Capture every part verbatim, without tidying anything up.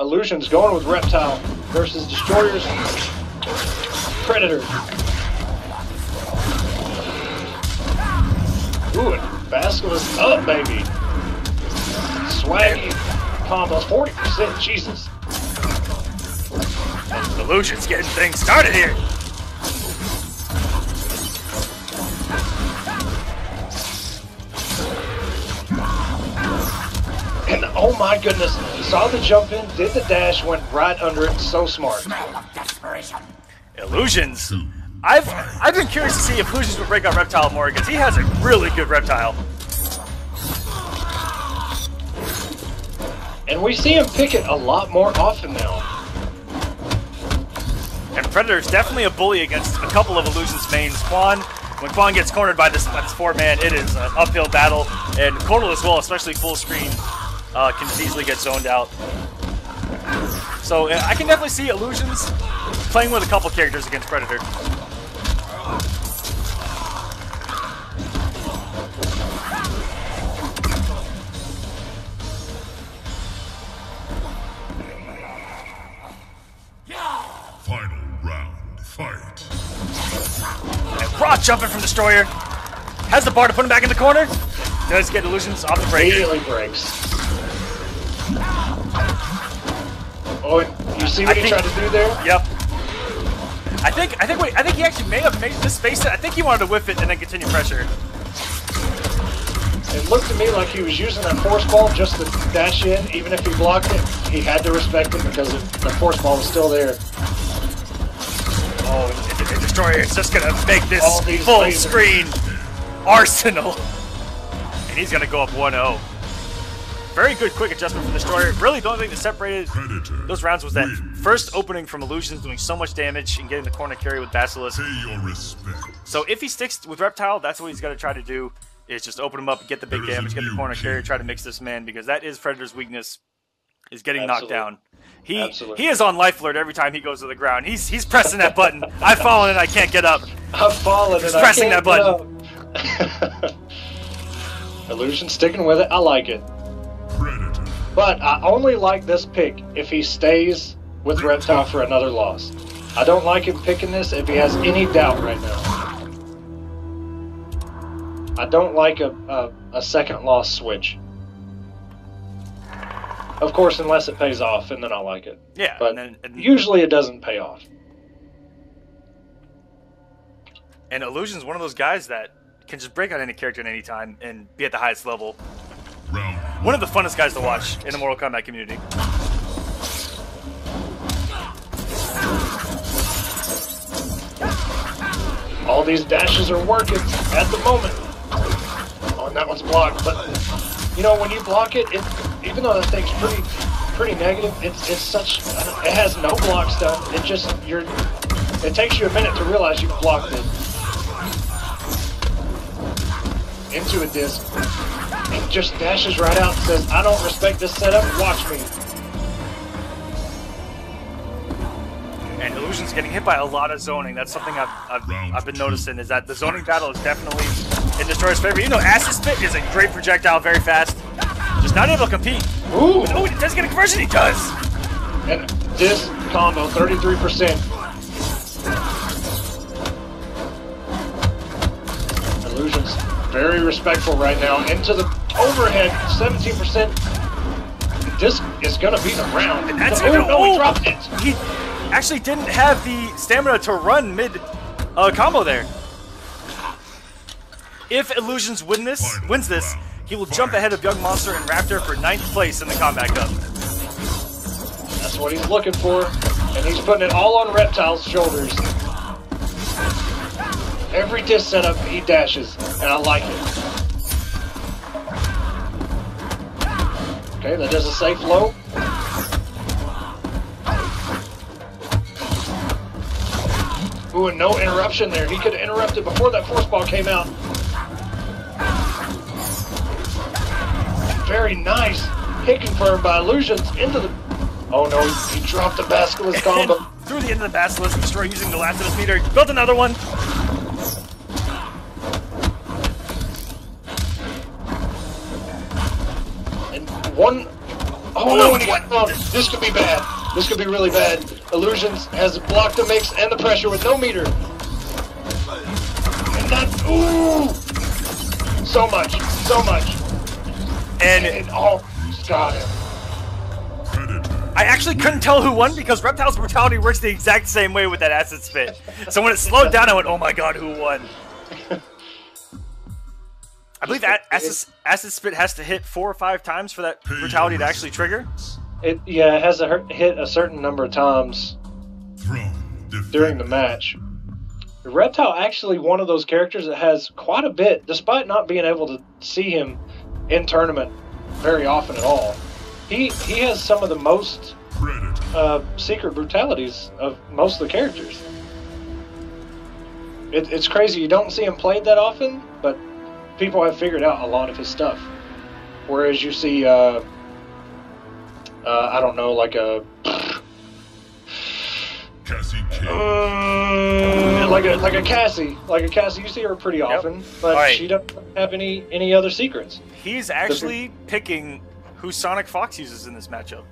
Illusion's going with Reptile versus Destroyer's Predator. Ooh, and Basilisk up, baby. Swaggy combo, forty percent, Jesus. Illusion's getting things started here. And oh my goodness, saw the jump in, did the dash, went right under it, so smart. Smell of desperation. Illusions. I've I've been curious to see if Illusions would break out Reptile more, because he has a really good Reptile. And we see him pick it a lot more often now. And Predator's definitely a bully against a couple of Illusion's mains. Quan, when Quan gets cornered by this, by this four-man, it is an uphill battle. And Cordal as well, especially full screen, uh, can easily get zoned out. So uh, I can definitely see Illusions playing with a couple characters against Predator. Jumping from Destroyer. Has the bar to put him back in the corner. Does get Illusions off the break. Immediately breaks. Oh, you see what I he think, tried to do there? Yep. I think I think wait, I think he actually may have made this face it. I think he wanted to whiff it and then continue pressure. It looked to me like he was using that force ball just to dash in. Even if he blocked it, he had to respect it because the force ball was still there. Oh, Destroyer is just going to make this full lasers. Screen arsenal. And he's going to go up one oh. Very good quick adjustment from Destroyer. Really, the only thing that separated Predator those rounds was that wins. First opening from Illusions doing so much damage and getting the corner carry with Basilisk. So if he sticks with Reptile, that's what he's going to try to do, is just open him up and get the big there damage, get the corner carry, try to mix this man, because that is Predator's weakness, is getting Absolutely. knocked down. He Absolutely. he is on life alert every time he goes to the ground. He's he's pressing that button. I've fallen and I can't get up. I've fallen he's and pressing I can't that button. Illusion sticking with it. I like it. Predator. But I only like this pick if he stays with Reptile for another loss. I don't like him picking this if he has any doubt right now. I don't like a a, a second loss switch. Of course, unless it pays off, and then I like it. Yeah, but and then, and usually it doesn't pay off. And Illusion's one of those guys that can just break out any character at any time and be at the highest level. Round one. One of the funnest guys to watch in the Mortal Kombat community. All these dashes are working at the moment. Oh, and that one's blocked, but... You know, when you block it, it, even though that thing's pretty, pretty negative, it's it's such, it has no block stuff. It just you're, it takes you a minute to realize you blocked it into a disc. It just dashes right out and says, "I don't respect this setup. Watch me." And Illusion's getting hit by a lot of zoning. That's something I've I've, I've been noticing, is that the zoning battle is definitely in Destroyer's favor. You know, Acid Spit is a great projectile, very fast. Just not able to compete. Ooh! Oh, he does get a conversion, he does! And this combo, thirty-three percent. Illusion's very respectful right now. Into the overhead, seventeen percent. This is gonna be the round. And that's gonna, oh, no, he dropped it! He actually didn't have the stamina to run mid uh, combo there. If Illusions win this, wins this, he will jump ahead of Young Monster and Raptor for ninth place in the Kombat Cup. That's what he's looking for, and he's putting it all on Reptile's shoulders. Every disc setup, he dashes, and I like it. Okay, that does a safe low. Ooh, and no interruption there. He could have interrupted before that force ball came out. Very nice hit confirmed by Illusions into the... Oh no, he, he dropped the Basilisk combo. Through the end of the Basilisk, Destroyer using the last of his meter. Built another one. And one... Oh no, it's what? This could be bad. This could be really bad. Illusions has blocked the mix and the pressure with no meter. And that's, ooh! So much, so much. And, and oh, got him. I actually couldn't tell who won because Reptile's brutality works the exact same way with that acid spit. So when it slowed down, I went, oh my god, who won? I believe that acid, acid spit has to hit four or five times for that brutality to actually trigger. It, yeah, it has to hit a certain number of times during the match. The Reptile actually one of those characters that has quite a bit, despite not being able to see him in tournament very often at all. He he has some of the most uh, secret brutalities of most of the characters. It, it's crazy. You don't see him played that often, but people have figured out a lot of his stuff. Whereas you see, uh, uh, I don't know, like a Cassie, uh, like a like a Cassie, like a Cassie. You see her pretty often, yep. But right. She doesn't have any any other secrets. He's actually picking who Sonic Fox uses in this matchup.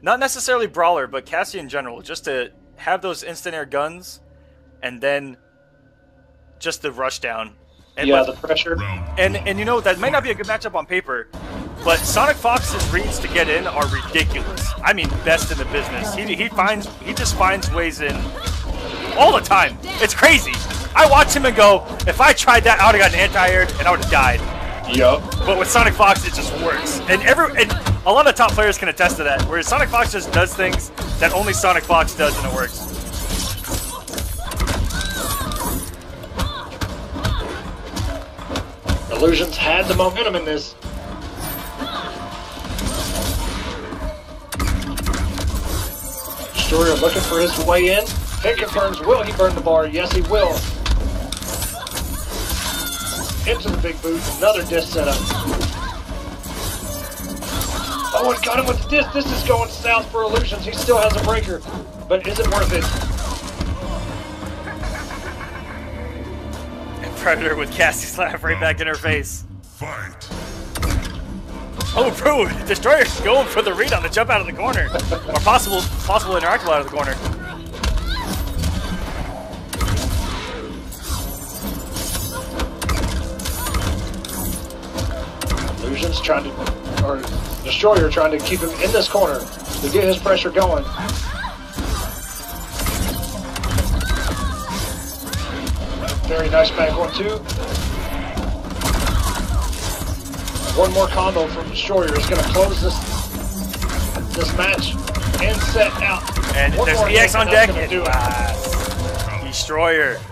Not necessarily Brawler, but Cassie in general, just to have those instant air guns and then just the rush down. And yeah, the pressure. And, and you know, that might not be a good matchup on paper, but Sonic Fox's reads to get in are ridiculous. I mean, best in the business. He, he, finds, he just finds ways in all the time. It's crazy. I watch him and go, if I tried that, I would have gotten anti-aired and I would have died. Yup. But with Sonic Fox, it just works, and every and a lot of top players can attest to that. Whereas Sonic Fox just does things that only Sonic Fox does, and it works. Illusions had the momentum in this. Destroyer looking for his way in. It confirms. Will he burn the bar? Yes, he will. Into the big boot, another disc setup. Oh, and got him with the disc. This is going south for Illusions. He still has a breaker, but is it worth it? And Predator with Cassie slap right back in her face. Fight. Oh, bro, Destroyer's going for the read on the jump out of the corner, or possible possible interactable out of the corner. Trying to, or Destroyer trying to keep him in this corner to get his pressure going. Very nice back one, two. One more combo from Destroyer is going to close this this match and set out. And one there's E X on deck. It. It. Destroyer.